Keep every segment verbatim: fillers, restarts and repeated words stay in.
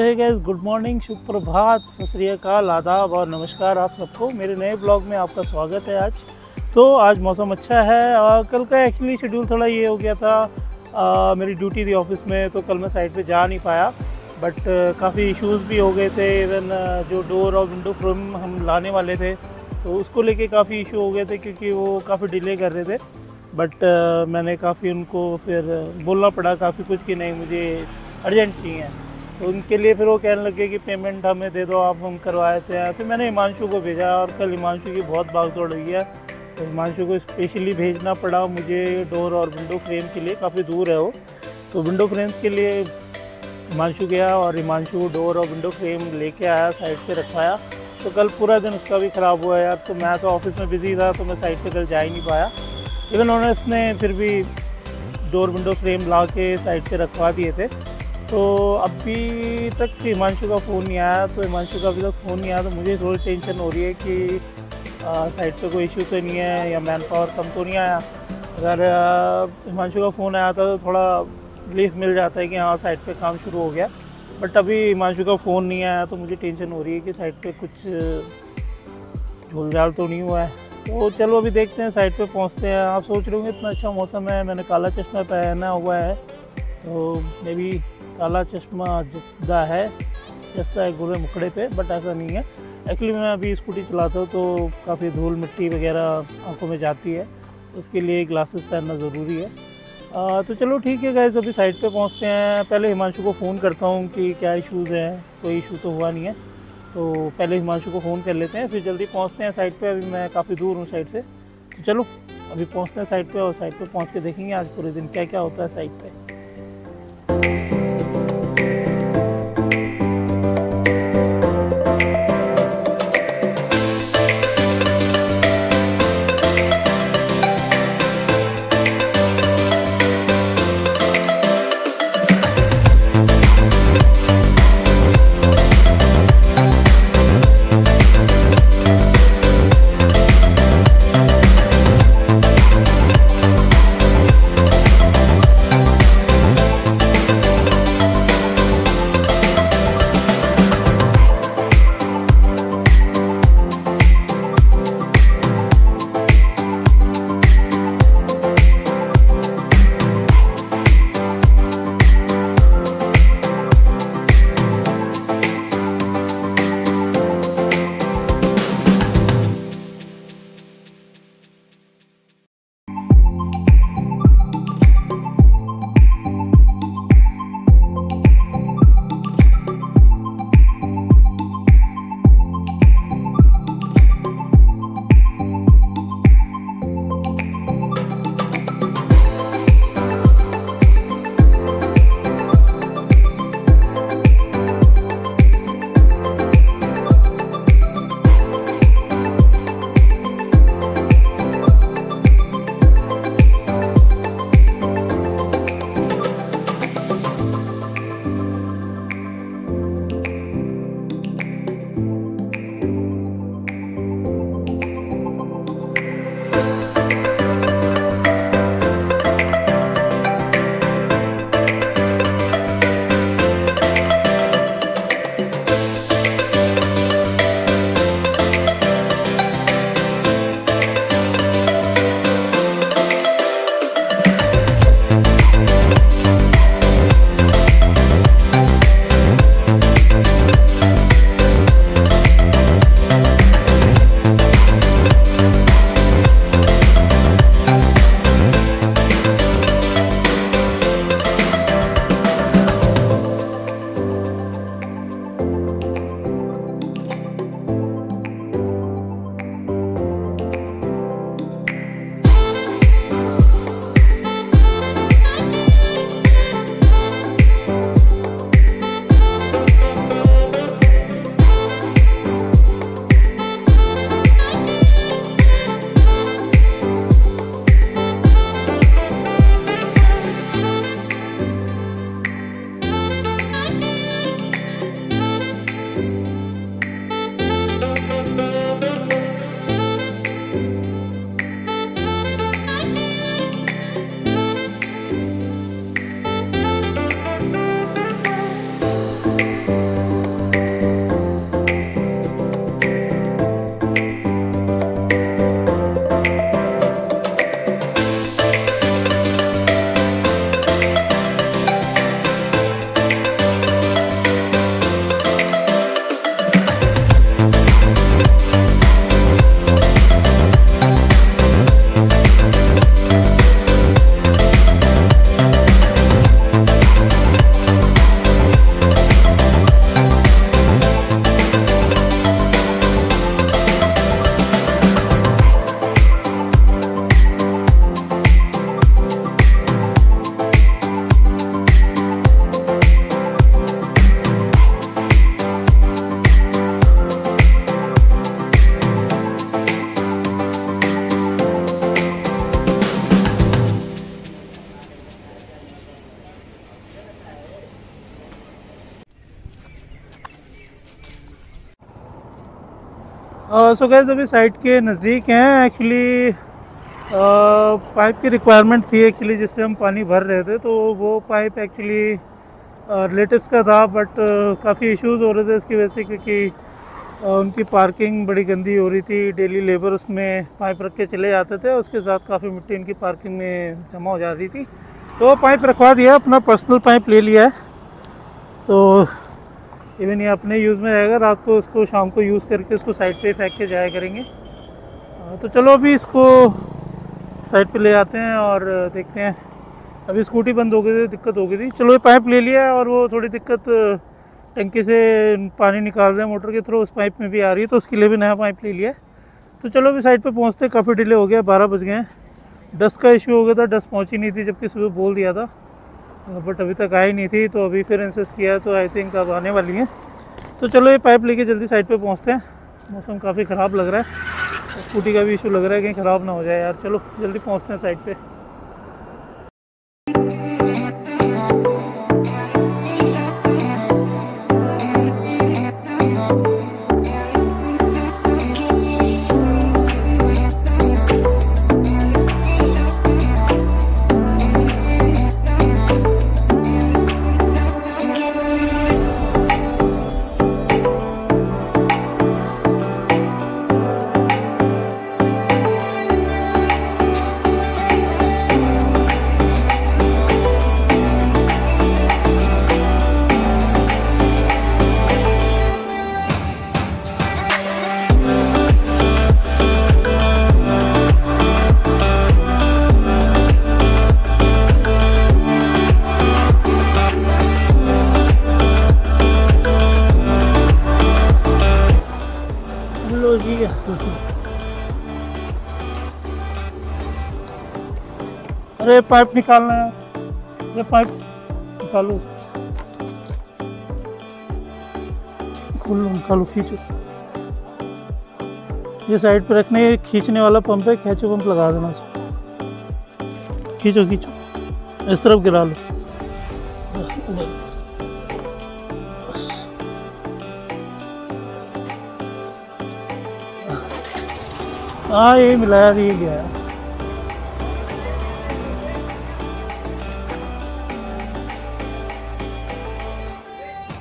तो है guys, good morning, शुभ प्रभात, सत श्री अकाल, आदाब और नमस्कार आप सबको। मेरे नए ब्लॉग में आपका स्वागत है। आज तो आज मौसम अच्छा है और कल का एक्चुअली शेड्यूल थोड़ा ये हो गया था, आ, मेरी ड्यूटी थी ऑफिस में, तो कल मैं साइड पे जा नहीं पाया। बट काफ़ी इश्यूज़ भी हो गए थे, इवन जो डोर और विंडो फ्रेम हम लाने वाले थे तो उसको लेके काफ़ी इशू हो गए थे, क्योंकि वो काफ़ी डिले कर रहे थे। बट मैंने काफ़ी उनको फिर बोलना पड़ा काफ़ी कुछ कि नहीं, मुझे अर्जेंट चाहिए। तो उनके लिए फिर वो कहने लगे कि पेमेंट हमें दे दो, आप हम करवा देते हैं। फिर मैंने हिमांशु को भेजा और कल हिमांशु की बहुत भागदौड़ हुई है, तो हिमांशु को स्पेशली भेजना पड़ा मुझे डोर और विंडो फ्रेम के लिए। काफ़ी दूर है वो, तो विंडो फ्रेम के लिए हिमांशु गया और हिमांशु डोर और विंडो फ्रेम लेके आया, साइड पे रखवाया। तो कल पूरा दिन उसका भी ख़राब हुआ यार। तो मैं तो ऑफिस में बिज़ी था, तो मैं साइड पर कल जा ही नहीं पाया। इवन उन्होंने उसने फिर भी डोर विंडो फ्रेम ला के साइड पर रखवा दिए थे। तो अभी तक हिमांशु का फ़ोन नहीं आया, तो हिमांशु का अभी तक फ़ोन नहीं आया, तो मुझे थोड़ी टेंशन हो रही है कि साइड पे कोई इशू तो नहीं है या मैन पावर कम तो नहीं आया। अगर हिमांशु का फ़ोन आया था तो थोड़ा रिलीफ मिल जाता है कि हाँ साइड पे काम शुरू हो गया। बट अभी हिमांशु का फ़ोन नहीं आया, तो मुझे टेंशन हो रही है कि साइड पर कुछ झोलझाल तो नहीं हुआ है। तो चलो अभी देखते हैं, साइड पर पहुँचते हैं। आप सोच रहे होंगे इतना अच्छा मौसम है, मैंने काला चश्मा पहना हुआ है, तो मे बी काला चश्मा जचता है जचता है गोरे मुखड़े पे, बट ऐसा नहीं है। एक्चुअली मैं अभी स्कूटी चलाता हूँ, तो काफ़ी धूल मिट्टी वगैरह आंखों में जाती है, तो उसके लिए ग्लासेस पहनना ज़रूरी है। आ, तो चलो ठीक है गाइस, अभी साइड पे पहुँचते हैं। पहले हिमांशु को फ़ोन करता हूँ कि क्या इशूज़ हैं, कोई इशू तो हुआ नहीं है। तो पहले हिमांशु को फ़ोन कर लेते हैं, फिर जल्दी पहुँचते हैं साइड पर। अभी मैं काफ़ी दूर हूँ साइड से, तो चलो अभी पहुँचते हैं साइड पर और साइड पर पहुँच के देखेंगे आज पूरे दिन क्या क्या होता है साइड पर। सो गाइस अभी साइट के नज़दीक हैं। एक्चुअली पाइप की रिक्वायरमेंट थी, एक्चुअली जिससे हम पानी भर रहे थे, तो वो पाइप एक्चुअली रिलेटिव्स का था, बट काफ़ी इश्यूज़ हो रहे थे इसकी वजह से, क्योंकि उनकी पार्किंग बड़ी गंदी हो रही थी। डेली लेबर उसमें पाइप रख के चले जाते थे, उसके साथ काफ़ी मिट्टी उनकी पार्किंग में जमा हो जा रही थी। तो पाइप रखवा दिया, अपना पर्सनल पाइप ले लिया है, तो इवन ये अपने यूज़ में रहेगा। रात को उसको, शाम को यूज़ करके उसको साइड पे फेंक के जाया करेंगे। तो चलो अभी इसको साइड पे ले जाते हैं और देखते हैं। अभी स्कूटी बंद हो गई थी, दिक्कत हो गई थी। चलो ये पाइप ले लिया, और वो थोड़ी दिक्कत टंकी से पानी निकाल रहे हैं मोटर के थ्रू, उस पाइप में भी आ रही है, तो उसके लिए भी नया पाइप ले लिया। तो चलो अभी साइड पर पहुँचते, काफ़ी डिले हो गया, बारह बज गए हैं। डस्ट का इशू हो गया था, डस्ट पहुँची नहीं थी, जबकि सुबह बोल दिया था, बट अभी तक आई नहीं थी, तो अभी फिर इंसिस्ट किया, तो आई थिंक अब आने वाली है। तो चलो ये पाइप लेके जल्दी साइड पे पहुंचते हैं। मौसम काफ़ी ख़राब लग रहा है, स्कूटी का भी इशू लग रहा है, कहीं ख़राब ना हो जाए यार। चलो जल्दी पहुंचते हैं साइड पे। अरे पाइप निकालना है, अरे पाइप निकालो, खोलो, निकालो, खींचो। ये साइड पे रखने, खींचने वाला पंप है, खींचो पंप लगा देना उसको। खींचो खींचो, इस तरफ गिरा लो। हाँ यही मिला यार, ये गया यार।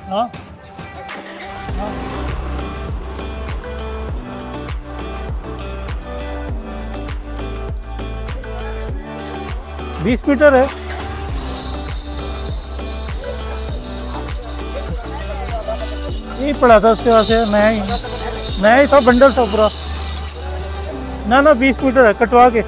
हाँ हाँ बीस मीटर है। यही पड़ा था उसके पास, नया ही नया ही था, बंडल था पूरा। ना ना बीस मीटर है, कटवा के।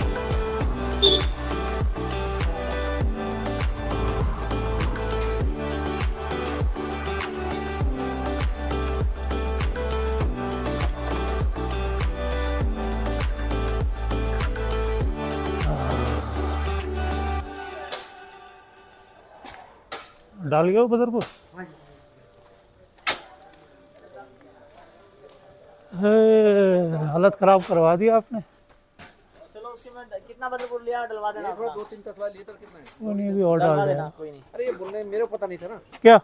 डाल गया बदर को हालत खराब करवा दी आपने। कितना बदल बोल लिया, डलवा देना। दो तीन तस्वीर लीटर कितना है? वो नहीं भी और डाल देना, कोई नहीं। अरे ये बोलने मेरे को पता नहीं था ना क्या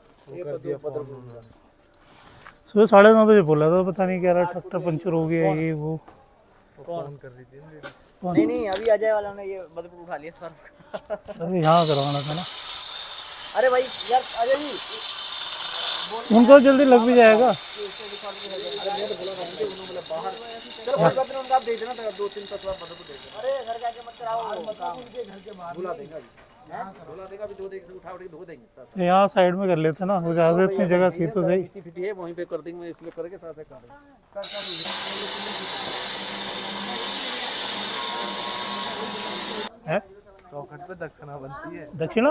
सुबह साढ़े नौ बजे बोला था, पता नहीं क्या रहा, ट्रैक्टर पंचर हो गया ये वो। कौन कर रही थी? नहीं नहीं अभी अजय वाला ने ये बदलपुर उठा लिया सर। अरे यहाँ करवाना था ना। अरे भाई यार अजय जी, उनको जल्दी लग भी जाएगा। आप दे देना दो तीन पसवा बदल को दे देना। अरे घर जाके मत कराओ, मत काम के घर के बाहर बुला देगा। हां बुला देगा, भी दो देख से उठा उठ के धो देंगे। यहां साइड में कर लेते ना, हो जाएगा, इतनी जगह थी तो सही। इतनी फिटी है, वहीं पे कर देंगे, इसलिए करके साथ कर देंगे। कर कर हैं चौखट पे दक्षिणा बनती है। दक्षिणा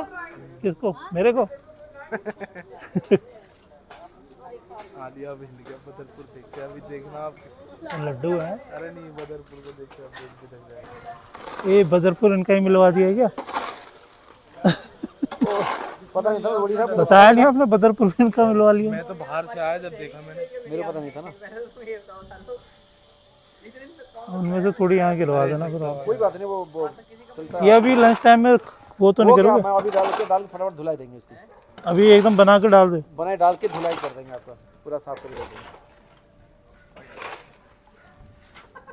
किसको? मेरे को आलिया भिंड के बदरपुर देख के अभी देखना आप लड्डू है। अरे नहीं बदरपुर को देख के आप देख के जाएगा। ये बदरपुर इनका ही मिलवा दिया क्या? पता नहीं था, बड़ी था बताया नहीं आपने, बदरपुर इनका मिलवा लिया। मैं तो बाहर से आया जब देखा मैंने, मेरे पता नहीं था ना। उनमें से थोड़ी यहाँ गिरवा देना फिर। कोई बात नहीं, वो ये अभी लंच टाइम में वो तो नहीं करूँगा। मैं अभी डाल के डाल के फटाफट धुलाई देंगे इसको, अभी एकदम बना के डाल दे, बनाए डाल के धुलाई कर देंगे, आपका पूरा साफ कर देंगे।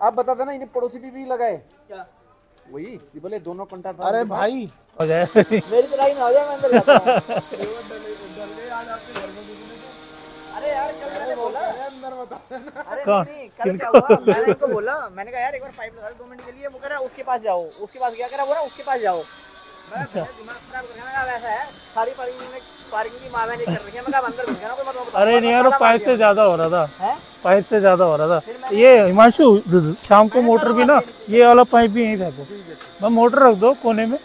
आप बता देना इन्हें पड़ोसी भी, भी लगाए क्या? वही बोले दोनों कॉन्टैक्ट। अरे भाई हो जाए मेरी तो लाइन हो जाए, मैं अंदर जाता हूं। अरे यार कल मैंने बोला अंदर बता। अरे नहीं कल क्या हुआ, मैंने इनको बोला, मैंने कहा यार एक बार पाइप लगा दो मिनट के लिए, वो कह रहा उसके पास जाओ, उसके पास क्या करा वो ना उसके पास जाओ। मैं दिमाग खराब कर रहा है, ऐसा है सारी पार्किंग में पार्किंग की मावे नहीं कर रही है, मैं कहा अंदर घुसना कोई मतलब। अरे नहीं यार पाइप से ज्यादा हो रहा था, पाइप से ज्यादा हो रहा था। ये हिमांशु शाम को मोटर भी ना ये वाला पाइप भी यहीं फेंको, मैं मोटर रख दो कोने में,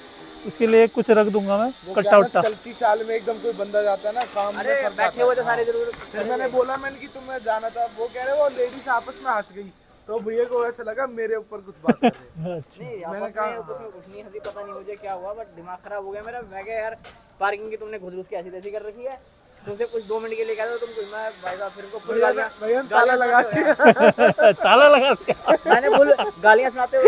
उसके लिए कुछ रख दूंगा मैं कट्टा उट्टा। चलती चाल में एकदम कोई बंदा जाता है ना काम में, बैठे हुए थे सारे जरूर। मैंने बोला मैंने कि तुम्हें जाना था, वो कह रहे वो लेडीज आपस में हंस गई, तो भैया को ऐसा लगा मेरे ऊपर कुछ बात कर रहे हैं। नहीं मैंने कहा आपस में कुछ नहीं हंसी, पता नहीं मुझे क्या हुआ, बट दिमाग खराब हो गया मेरा। मैं कहा यार पार्किंग की तुमने घुस घुस के ऐसी तैसी कर रखी है, तुमसे कुछ दो मिनट के लिए कहता तुम कुछ, मैं भाई साहब फिर को फुल गालियां भैया ताला लगा दिया, ताला लगा दिया। मैंने बोल गालियां सुनाते हुए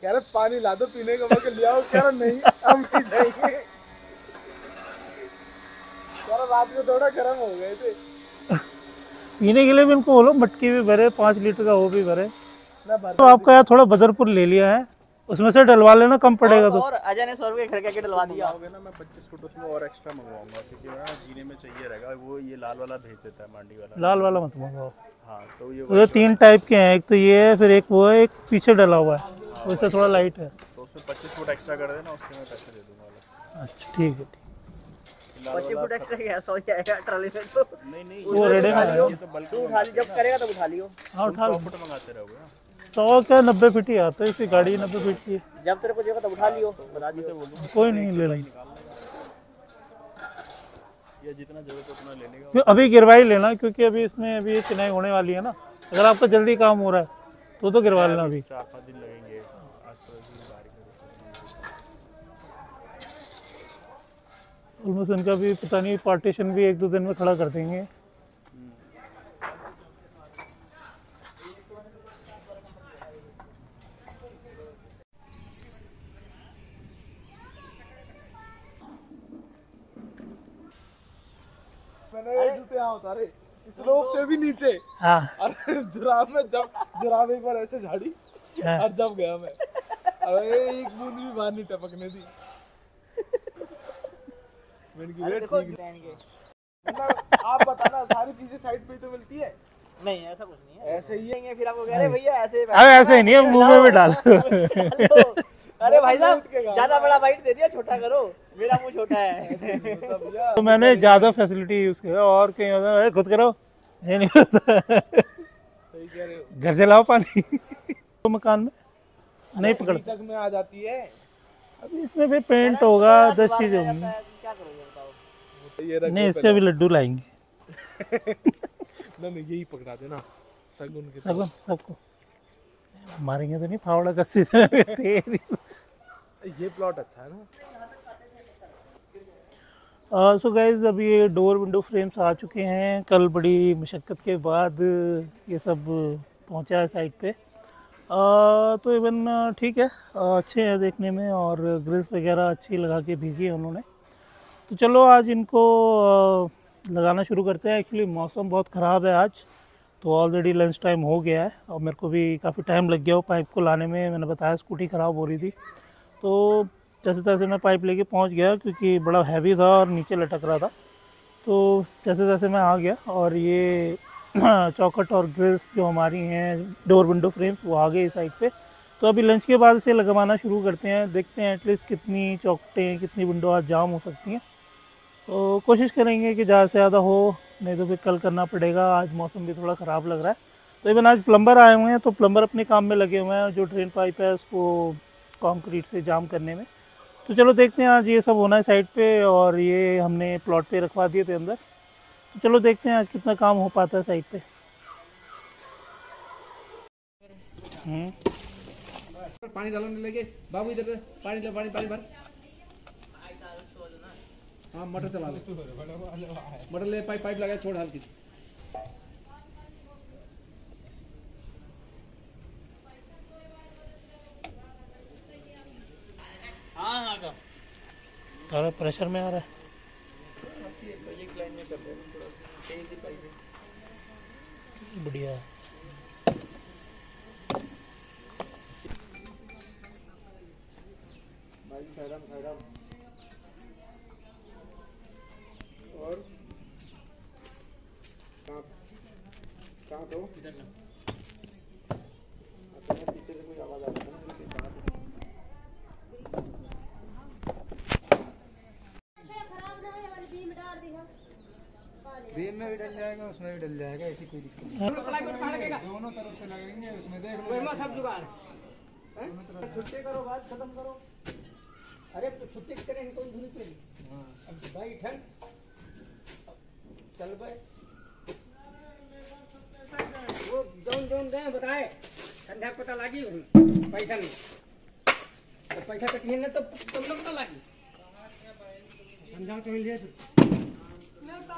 कह रहे पानी ला दो पीने का, मैं ले आओ, कह रहा नहीं हम नहीं जाएंगे। यार रात में थोड़ा गर्म हो गए थे, पीने के लिए भी इनको बोलो मटकी भी भरे, पाँच लीटर का वो भी भरे ना भरे। तो आपका यार थोड़ा बदरपुर ले लिया है, उसमें से डलवा लेना, कम पड़ेगा तो। और अजय ने सौ रुपये घर के डलवा दिया होगा ना, मैं पच्चीस फुट उसमें और एक्स्ट्रा मंगवाऊंगा क्योंकि ना जीने में चाहिए रहेगा। वो ये लाल वाला भेज देता है मांडी वाला, लाल वाला मत मंगवाओ। हाँ तो ये वो तीन टाइप के हैं, एक तो ये है, फिर एक वो है, एक पीछे डला हुआ है उससे थोड़ा लाइट है, तो उसमें पच्चीस फुट एक्स्ट्रा कर देना, उसके मैं पैसे दे दूँगा। अच्छा ठीक है, पच्चीस फुट एक्स्ट्रा क्या सौ जाएगा ट्राली में तो? नहीं नहीं वो रेडी में है, तो बल्कि उठा ली जब करेगा तब उठा लियो। हाँ उठा लो, फुट मंगाते रहोगे ना सौ क्या नब्बे फीट ही आता है इसकी गाड़ी, नब्बे फीट की। जब तेरे को जगह तब उठा लियो, बता दियो कोई नहीं ले लेगा ये, जितना जरूरत है उतना लेने का। अभी गिरवाई लेना क्योंकि अभी इसमें अभी चिनाई होने वाली है ना, अगर आपका जल्दी काम हो रहा है तो तो गिरवा लेना, अभी चार पाँच दिन लगेंगे। ऑलमोस्ट उनका भी पता नहीं पार्टीशन भी एक दो दिन में खड़ा कर देंगे। जूते स्लोप से भी नीचे हाँ। और जुराब में जब जुराब एक बार ऐसे झाड़ी हाँ। और जब गया मैं, अरे एक बूंद भी बाहर नहीं टपकने दी। आप बताना सारी चीजें साइड पे तो मिलती है? नहीं ऐसा कुछ नहीं है, ऐसे ही है। फिर आपको कह रहे भैया ऐसे, अरे ऐसे ही नहीं है, मुंह में डाल। अरे भाई साहब ज्यादा बड़ा बाइट दे दिया, छोटा करो, मेरा मुंह छोटा है। तो मैंने ज्यादा फैसिलिटी यूज किया, और कहीं खुद करो ये नहीं होता, घर से लाओ पानी। तो मकान में नहीं पकड़ तक में आ जाती है, अभी इसमें भी पेंट होगा, दस चीज होगी, क्या करोगे बताओ। नहीं इससे अभी लड्डू लाएंगे, यही पकड़ा देना शगुन के शगुन सबको मारेंगे तो नहीं फावड़ा कस्सी से तेरी। ये प्लॉट अच्छा है ना। सो गाइज अभी ये डोर विंडो फ्रेम्स आ चुके हैं, कल बड़ी मशक्क़त के बाद ये सब पहुंचा है साइट पे। uh, तो इवन ठीक है, अच्छे हैं देखने में, और ग्रिल्स वगैरह अच्छी लगा के भेजी है उन्होंने। तो चलो आज इनको लगाना शुरू करते हैं। एक्चुअली मौसम बहुत ख़राब है आज, तो ऑलरेडी लंच टाइम हो गया है, और मेरे को भी काफ़ी टाइम लग गया हो पाइप को लाने में। मैंने बताया स्कूटी ख़राब हो रही थी, तो जैसे तैसे मैं पाइप लेके पहुंच गया क्योंकि बड़ा हैवी था और नीचे लटक रहा था। तो जैसे तैसे मैं आ गया, और ये चौखट और ग्रिल्स जो हमारी हैं डोर विंडो फ्रेम्स वो आ गए इस साइड पे। तो अभी लंच के बाद इसे लगवाना शुरू करते हैं, देखते हैं एटलीस्ट कितनी चौखटें कितनी विंडो आज जाम हो सकती हैं। तो कोशिश करेंगे कि ज़्यादा से ज़्यादा हो, नहीं तो फिर कल करना पड़ेगा। आज मौसम भी थोड़ा ख़राब लग रहा है। तो इवन आज प्लम्बर आए हुए हैं, तो प्लम्बर अपने काम में लगे हुए हैं, जो ड्रेन पाइप है उसको कंक्रीट से जाम करने में। तो चलो देखते हैं, आज ये सब होना है साइड पे, और ये हमने प्लॉट पे रखवा दिए थे अंदर। तो चलो देखते हैं आज कितना काम हो पाता है साइड पे। पानी डालने लगे बाबू, इधर पानी लो, पानी पानी भर। हाँ मटर चला ले, मटर ले, पाइप पाइप लगा, छोड़ हल्की सी। हाँ हाँ का थोड़ा प्रेशर में आ रहा है, आपकी एक लाइन में चल रहा है, थोड़ा चेंज पाइप है। बढ़िया। साइडम साइडम और कहाँ दो इधर ना पीछे से कोई आवाज आ रही है ना में भी डल जाएगा, उसमें भी डल जाएगा, ऐसी कोई दिक्कत दोनों तरफ से लगेंगे उसमें, देख लो सब जुगाड़। छुट्टी करो, बात खत्म करो। अरे तो छुट्टी की तरह इनको धुनी पड़ी भाई, ठंड चल भाई वो जौन जौन गए बताए, ठंडा पता लागी पैसा नहीं तो पैसा कटिए ना तो पता लागी समझाओ तो लिए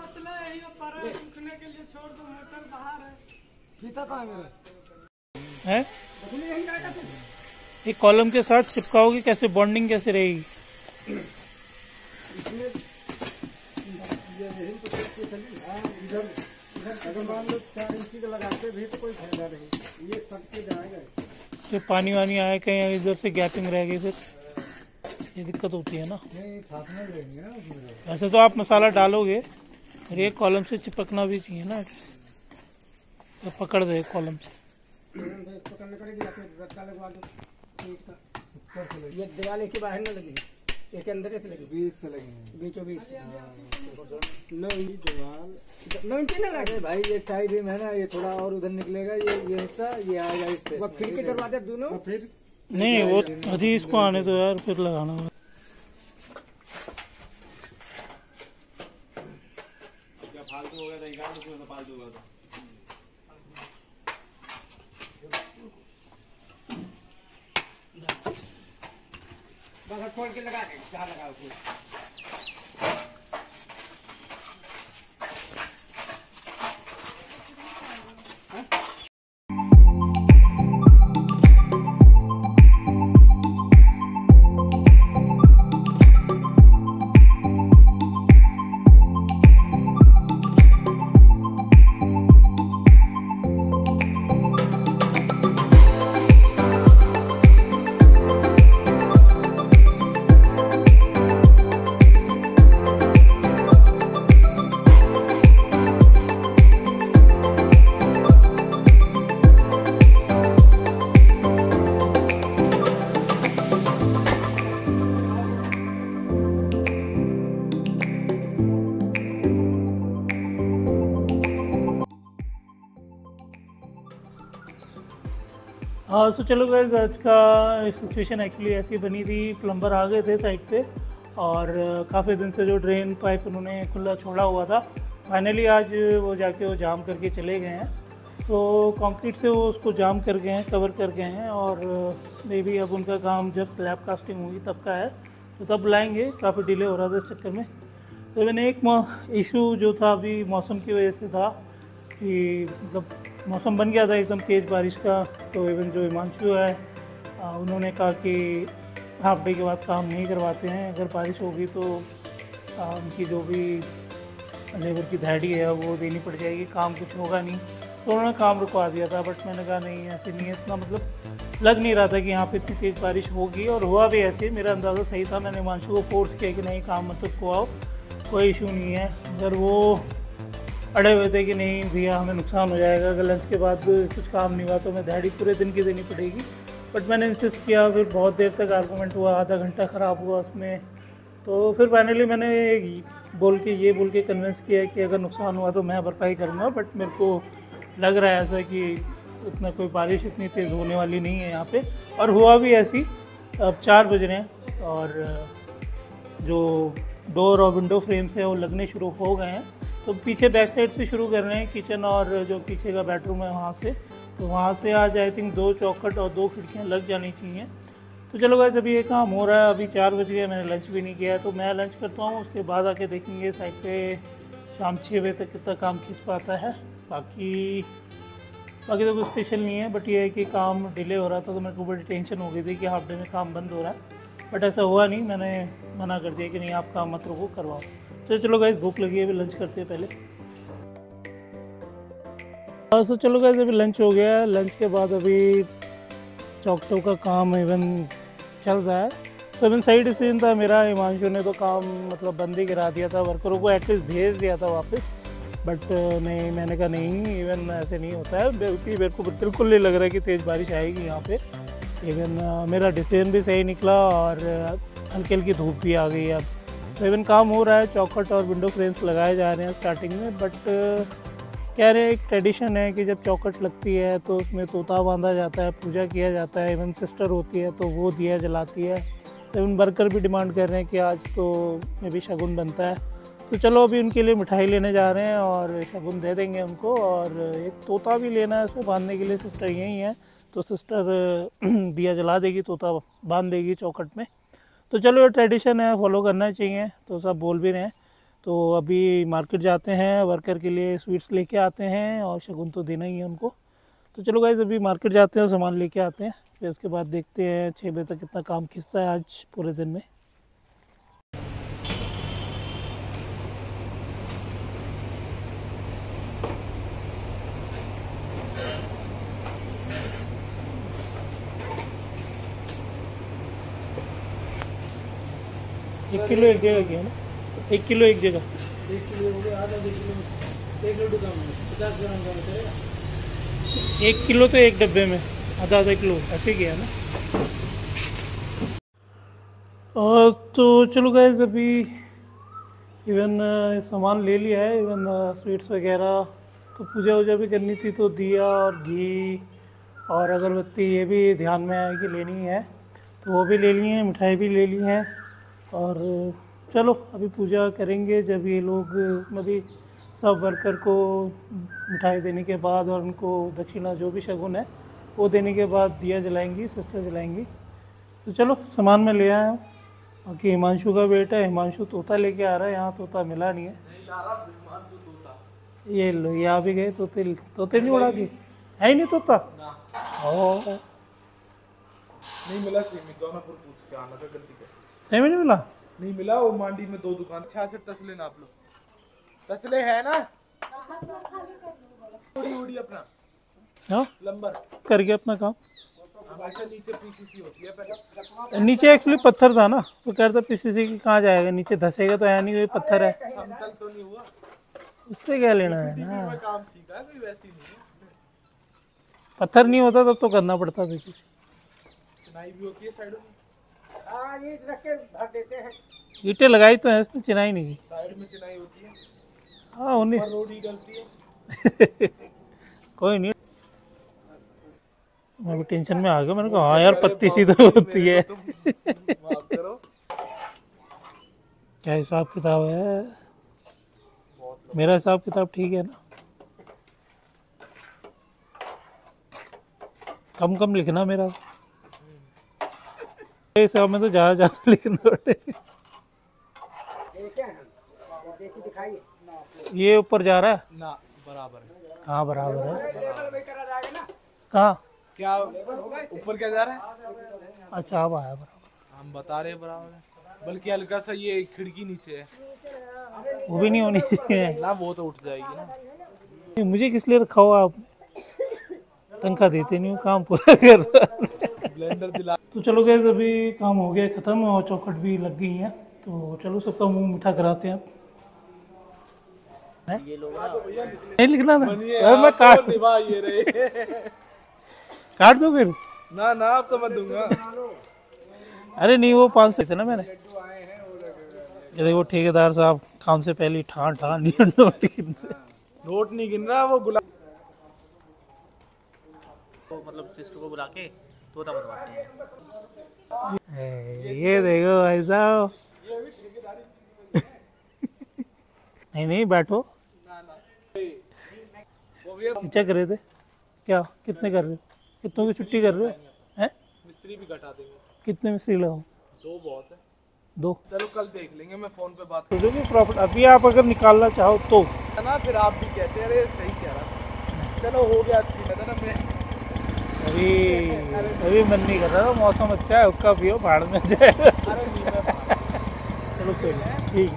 असला यही पर सूखने के लिए छोड़ दो, मोटर बाहर है, फीता कहाँ मेरा है? ये कॉलम के साथ चिपकाओगे कैसे, बॉन्डिंग कैसे रहेगी? अगर मान लो चार इंची का लगाते भी तो कोई फायदा नहीं, ये सबके जाएगा। पानी वानी आया कहीं इधर से गैपिंग रहेगी, इधर ये दिक्कत होती है ना, ऐसे तो आप मसाला डालोगे और ये कॉलम से चिपकना भी चाहिए ना, तो पकड़ दे कॉलम से। ये दिवाले के बाहर ना लगेगी, एक अंदर से लगेगी, बीच से लगेगी, बीचों बीच नौ इंची दीवाल, नौ इंची ना लगे भाई। ये टाई बीम है ना, ये थोड़ा और उधर निकलेगा, ये ये हिस्सा ये आएगा इस पे, खिड़की दरवाजे दोनों फिर नहीं, वो अभी इसको आने दो यार, फिर लगाना है। क्या फालतू हो गया था, इकान तो कुछ फालतू हो गया था। बस खोल के लगा दे, जहाँ लगाओ हाँ। सो चलो गाइस, आज का सिचुएशन एक्चुअली ऐसी बनी थी, प्लम्बर आ गए थे साइड पे और काफ़ी दिन से जो ड्रेन पाइप उन्होंने खुला छोड़ा हुआ था, फाइनली आज वो जाके वो जाम करके चले गए हैं, तो कंक्रीट से वो उसको जाम कर गए हैं, कवर कर गए हैं, और मे भी अब उनका काम जब स्लैब कास्टिंग होगी तब का है, तो तब लाएंगे। काफ़ी डिले हो रहा था इस चक्कर में। तो मैंने एक इशू जो था अभी मौसम की वजह से था कि मतलब मौसम बन गया था एकदम तेज़ बारिश का, तो इवन जो हिमांशु है आ, उन्होंने कहा कि हाफ डे के बाद काम नहीं करवाते हैं, अगर बारिश होगी तो आ, उनकी जो भी लेबर की दिहाड़ी है वो देनी पड़ जाएगी, काम कुछ होगा नहीं, तो उन्होंने काम रुकवा दिया था। बट मैंने कहा नहीं, ऐसे नहीं है, इतना मतलब लग नहीं रहा था कि यहाँ पे इतनी तेज़ बारिश होगी, और हुआ भी ऐसे, मेरा अंदाज़ा सही था। मैंने हिमांशु को फोर्स किया कि नहीं काम मतलब को आओ, कोई इशू नहीं है, अगर वो अड़े हुए थे कि नहीं भैया हमें नुकसान हो जाएगा, अगर लंच के बाद कुछ काम नहीं हुआ तो हमें दिहाड़ी पूरे दिन की देनी पड़ेगी। बट मैंने इंसिस्ट किया, फिर बहुत देर तक आर्गूमेंट हुआ, आधा घंटा ख़राब हुआ उसमें, तो फिर फाइनली मैंने बोल के ये बोल के कन्विंस किया कि अगर नुकसान हुआ तो मैं भरपाई करूँगा, बट मेरे को लग रहा है ऐसा कि उतना कोई बारिश इतनी तेज़ होने वाली नहीं है यहाँ पर, और हुआ भी ऐसी। अब चार बज रहे हैं और जो डोर और विंडो फ्रेम्स हैं वो लगने शुरू हो गए हैं, तो पीछे बैक साइड से शुरू कर रहे हैं, किचन और जो पीछे का बेडरूम है वहाँ से, तो वहाँ से आज आई थिंक दो चौखट और दो खिड़कियाँ लग जानी चाहिए। तो चलो गाइस, अभी ये काम हो रहा है, अभी चार बज गए, मैंने लंच भी नहीं किया है, तो मैं लंच करता हूँ, उसके बाद आके देखेंगे साइड पे शाम छः बजे तक कितना काम खींच पाता है। बाकी बाकी तो कुछ स्पेशल नहीं है, बट ये है कि काम डिले हो रहा था, तो मेरे को बड़ी टेंशन हो गई थी कि हाफ डे में काम बंद हो रहा है, बट ऐसा हुआ नहीं, मैंने मना कर दिया कि नहीं आप काम मत रोको, करवाओ। तो चलो गाइस, भूख लगी है, अभी लंच करते हैं पहले। सो चलो गाइस अभी लंच हो गया है। लंच के बाद अभी चौकटो का काम इवन चल रहा है, तो इवन सही डिसीजन था मेरा। हिमांशु ने तो काम मतलब बंद ही करा दिया था, वर्करों को एटलीस्ट भेज दिया था वापस, बट नहीं मैंने कहा नहीं, इवन ऐसे नहीं होता है। क्योंकि मेरे को बिल्कुल नहीं लग रहा है कि तेज़ बारिश आएगी यहाँ पे। इवन मेरा डिसीजन भी सही निकला और हल्की हल्की धूप भी आ गई अब, तो इवन काम हो रहा है। चौखट और विंडो फ्रेम्स लगाए जा रहे हैं स्टार्टिंग में, बट कह रहे हैं एक ट्रेडिशन है कि जब चौखट लगती है तो उसमें तोता बांधा जाता है, पूजा किया जाता है, इवन सिस्टर होती है तो वो दिया जलाती है। तो इवन वर्कर भी डिमांड कर रहे हैं कि आज तो मे भी शगुन बनता है, तो चलो अभी उनके लिए मिठाई लेने जा रहे हैं और शगुन दे देंगे उनको। और एक तोता भी लेना है, उसको बांधने के लिए सिस्टर यही है, तो सिस्टर दिया जला देगी, तोता बांध देगी चौखट में। तो चलो ये ट्रेडिशन है, फॉलो करना चाहिए, तो सब बोल भी रहे हैं। तो अभी मार्केट जाते हैं, वर्कर के लिए स्वीट्स लेके आते हैं और शगुन तो देना ही है उनको। तो चलो गाइस अभी मार्केट जाते हैं और सामान लेके आते हैं, फिर उसके बाद देखते हैं छः बजे तक कितना काम खिंचता है आज पूरे दिन में। एक किलो एक जगह किया ना, एक किलो एक जगह एक किलो हो गया, आधा किलो एक लड्डू का पचास ग्राम का करेगा। एक किलो तो एक डब्बे में, आधा आधा किलो ऐसे किया ना। और तो चलो गाइस अभी इवन सामान ले लिया है, इवन स्वीट्स वगैरह, तो पूजा वूजा भी करनी थी, तो दिया और घी और अगरबत्ती ये भी ध्यान में आया कि लेनी है, तो वो भी ले लिए हैं, मिठाई भी ले ली है। और चलो अभी पूजा करेंगे जब ये लोग अभी सब वर्कर को मिठाई देने के बाद और उनको दक्षिणा जो भी शगुन है वो देने के बाद दिया जलाएंगी, सिस्टर जलाएंगी। तो चलो सामान में ले आया हूँ। बाकी हिमांशु का बेटा है, हिमांशु तोता लेके आ रहा है, यहाँ तोता मिला नहीं है। ये लो ये आ भी गए तोते, तोते नहीं उड़ा दिए, है ही नहीं तोता। ओह नहीं मिला, सही में नहीं मिला, नहीं मिला। वो मांडी में दो दुकान छियासठ तसले ना, आप लोग तसले है ना, उड़ी उड़ी अपना हाँ लंबर कर गया अपना काम। नीचे पीसीसी होती है पहले, नीचे एक्चुअली पत्थर था ना, वो कह रहा था पीसीसी की कहाँ जाएगा, नीचे धसेगा तो है नहीं, कोई पत्थर है, समतल तो नहीं हुआ, उससे क्या लेना है ना। काम सीखा है कोई वैसी नहीं, पत्थर नहीं होता तब तो करना पड़ता था, चिनाई भी होती है साइडों में। आ, ये रखे भर देते हैं, ईंटें लगाई तो है इसने, चिनाई नहीं, साइड में चिनाई होती है। हाँ उन्हें रोड ही गलती है। कोई नहीं, मैं भी टेंशन में आ गया, मैंने कहा हाँ यार पत्ती सी तो होती है। माफ करो, क्या हिसाब किताब है, मेरा हिसाब किताब ठीक है ना, कम कम लिखना मेरा, इस सब में तो ज़्यादा ज़्यादा लिखना पड़ेगा। ये ऊपर जा रहा है ना, बराबर है। हाँ बराबर है, कहाँ क्या ऊपर क्या जा रहा है। अच्छा अब आया बराबर, हम बता रहे हैं बराबर है, बल्कि हल्का सा ये खिड़की नीचे है, वो भी नहीं होनी चाहिए ना, वो तो उठ जाएगी ना। मुझे किस लिए रखा हुआ आपने, तनख्वाह देते नहीं हो, काम पूरा कर रहा। तो चलो गाइस अभी काम हो गया ख़त्म और चौखट भी लग गई है, तो चलो सबका मुंह मीठा कराते हैं। है? ये लोग नहीं लिखना था, मैं काट काट दो फिर ना, ना आप तो मत दूंगा। अरे नहीं वो पाँच सौ थे ना मैंने, अरे वो ठेकेदार साहब काम से पहले ठान ठान नोट नहीं गिन रहा, वो गुलाब मतलब सिस्टर को बुला के तोता बनवाते हैं। ये देखो भाई साहब, नहीं नहीं बैठो, चेक कर रहे थे क्या, कितने कर रहे हो, कितनों की छुट्टी कर रहे हो, हैं मिस्त्री भी घटा देंगे, कितने मिस्त्री लगाओ, दो बहुत है, दो चलो कल देख लेंगे, मैं फोन पे बात कर लूंगी प्रॉफिट। अभी आप अगर निकालना चाहो तो है ना, फिर आप भी कहते हैं अरे सही कह रहा, चलो हो गया अच्छी लगा ना। मैं अभी अभी मन नहीं कर रहा, मौसम अच्छा है, हुक्का पियो भाड़ में जाए। चलो कोई नहीं, ठीक।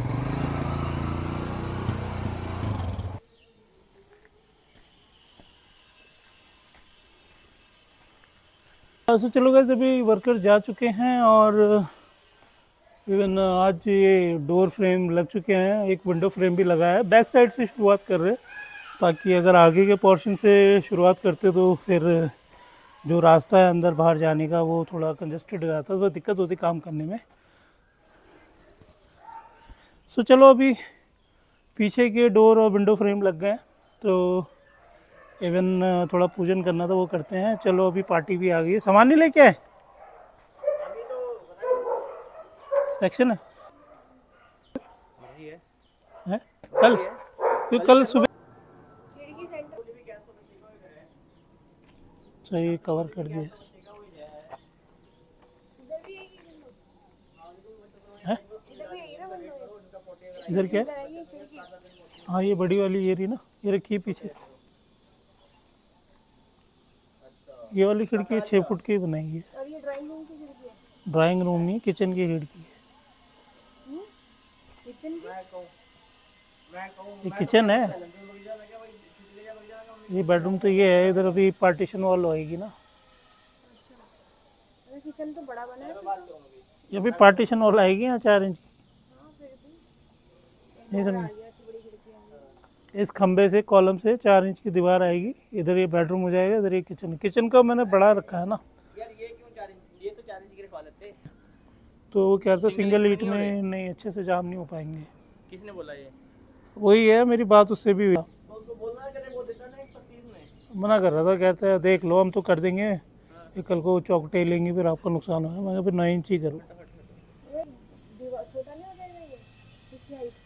तो चलो गाइस अभी वर्कर जा चुके हैं और इवन आज ये डोर फ्रेम लग चुके हैं, एक विंडो फ्रेम भी लगा है। बैक साइड से शुरुआत कर रहे हैं ताकि अगर आगे के पोर्शन से शुरुआत करते तो फिर जो रास्ता है अंदर बाहर जाने का वो थोड़ा कंजेस्टेड रहता है, तो दिक्कत होती काम करने में। सो चलो अभी पीछे के डोर और विंडो फ्रेम लग गए हैं, तो इवन थोड़ा पूजन करना था वो करते हैं। चलो अभी पार्टी भी आ गई है। सामान नहीं लेके आए, इंस्पेक्शन है, है? है? कल तो कल सुबह ये कवर कर दिया है। इधर क्या है? हाँ ये बड़ी वाली ये रही ना, ये रखी है पीछे, ये वाली खिड़की छः फुट की बनाई है। ड्राइंग रूम नहीं, किचन की खिड़की है, ये किचन है, ये बेडरूम तो ये है। इधर अभी पार्टीशन वॉल होएगी ना। अच्छा। किचन तो बड़ा बना है, ये भी पार्टीशन वॉल आएगी यहाँ चार इंच की। इस खंबे से कॉलम से चार इंच की दीवार आएगी। इधर ये बेडरूम हो जाएगा, इधर ये किचन। किचन का मैंने बड़ा रखा है ना यार, ये क्यों चार इंच? ये तो चार इंच की रखवा लेते। तो वो क्या था, सिंगल ईट में नहीं अच्छे से जाम नहीं हो पाएंगे। किसने बोला ये? वही है, मेरी बात उससे भी हुई, मना कर रहा था। कहता है देख लो हम तो कर देंगे, ये कल को चौकटे लेंगे फिर आपका नुकसान होगा। मैं फिर नौ इंच ही करूँ।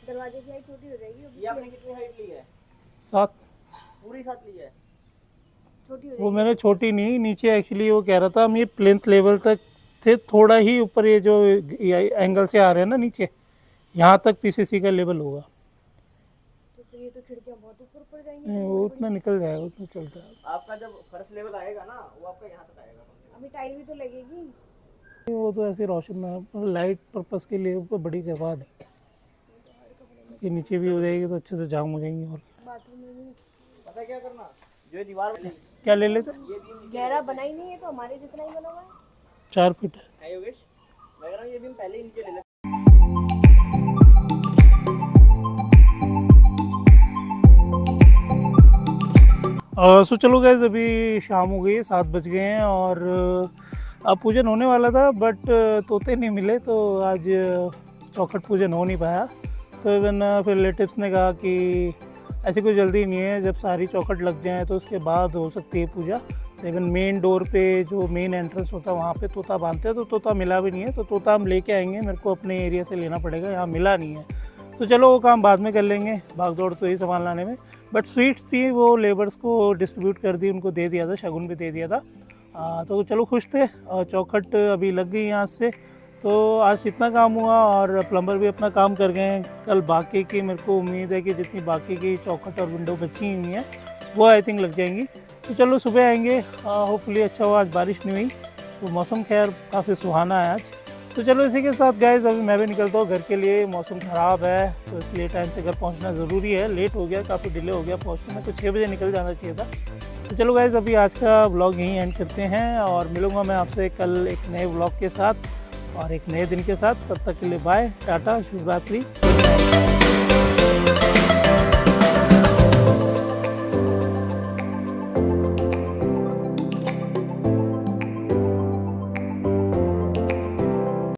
दरवाजे की हाइट छोटी हो जाएगी। ये आपने कितनी हाइट ली है? सात, पूरी सात ली है, छोटी हो जाएगी। वो मैंने छोटी नहीं, नीचे एक्चुअली वो कह रहा था हम ये प्लेंथ लेवल तक थे, थोड़ा ही ऊपर ये जो एंगल से आ रहे हैं ना नीचे, यहाँ तक पीसीसी का लेवल होगा। ये तो खिड़कियां बहुत ऊपर ऊपर जाएंगी, वो उतना निकल जाएगा, उतना चलता है। आपका जब फर्स्ट लेवल आएगा ना वो आपका यहाँ तक आएगा। अभी टाइल भी तो लगेगी। वो तो ऐसे रोशन में लाइट पर्पस के लिए ऊपर बड़ी करवा दें, ये नीचे भी हो जाएगी तो अच्छे से जाम हो जाएंगी। और बाथरूम में भी पता क्या करना, जो दीवार क्या ले लेते, गहरा बनाई नहीं है तो हमारे जितना ही बना हुआ है, चार फीट है योगेश। मैं कह रहा हूँ ये भी पहले ही नीचे ले लेते। सो uh, so चलो गाइस अभी शाम हो गई है, सात बज गए हैं और अब पूजन होने वाला था बट तोते नहीं मिले तो आज चौखट पूजन हो नहीं पाया। तो इवन फिर रिलेटिव्स ने कहा कि ऐसी कोई जल्दी नहीं है, जब सारी चौखट लग जाए तो उसके बाद हो सकती है पूजा। तो इवन मेन डोर पे जो मेन एंट्रेंस होता है वहाँ पे तोता बांधते हैं, तो तोता मिला भी नहीं है। तो तोता हम लेके आएंगे, मेरे को अपने एरिया से लेना पड़ेगा, यहाँ मिला नहीं है। तो चलो वो काम बाद में कर लेंगे, भाग दौड़ तो यही सामान लाने में। बट स्वीट्स थी वो लेबर्स को डिस्ट्रीब्यूट कर दी, उनको दे दिया था, शगुन भी दे दिया था। आ, तो चलो खुश थे। चौखट अभी लग गई यहाँ से, तो आज इतना काम हुआ और प्लम्बर भी अपना काम कर गए हैं। कल बाकी की मेरे को उम्मीद है कि जितनी बाकी की चौखट और विंडो बची हुई हैं वो आई थिंक लग जाएंगी। तो चलो सुबह आएंगे, होपफुली अच्छा हुआ आज बारिश नहीं हुई, तो मौसम खैर काफ़ी सुहाना है आज। तो चलो इसी के साथ गाइस अभी मैं भी निकलता हूँ घर के लिए, मौसम ख़राब है तो इसलिए टाइम से घर पहुँचना ज़रूरी है। लेट हो गया, काफ़ी डिले हो गया पहुँचने में, तो छः बजे निकल जाना चाहिए था। तो चलो गाइस अभी आज का व्लॉग यहीं एंड करते हैं और मिलूँगा मैं आपसे कल एक नए व्लॉग के साथ और एक नए दिन के साथ। तब तक के लिए बाय, टाटा, शुभरात्रि।